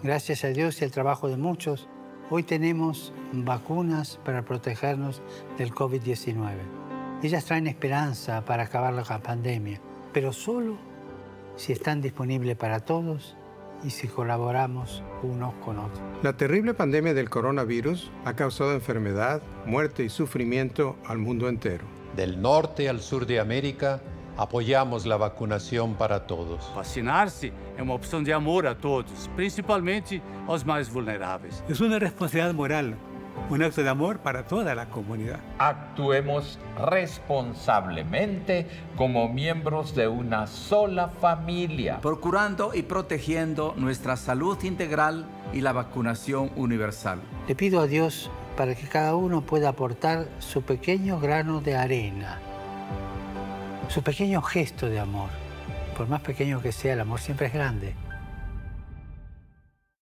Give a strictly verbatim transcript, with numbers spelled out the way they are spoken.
Gracias a Dios y al trabajo de muchos, hoy tenemos vacunas para protegernos del COVID diecinueve. Ellas traen esperanza para acabar la pandemia, pero solo si están disponibles para todos y si colaboramos unos con otros. La terrible pandemia del coronavirus ha causado enfermedad, muerte y sufrimiento al mundo entero. Del norte al sur de América, apoyamos la vacunación para todos. Vacunarse es una opción de amor a todos, principalmente a los más vulnerables. Es una responsabilidad moral, un acto de amor para toda la comunidad. Actuemos responsablemente como miembros de una sola familia, procurando y protegiendo nuestra salud integral y la vacunación universal. Le pido a Dios para que cada uno pueda aportar su pequeño grano de arena, su pequeño gesto de amor. Por más pequeño que sea, el amor siempre es grande.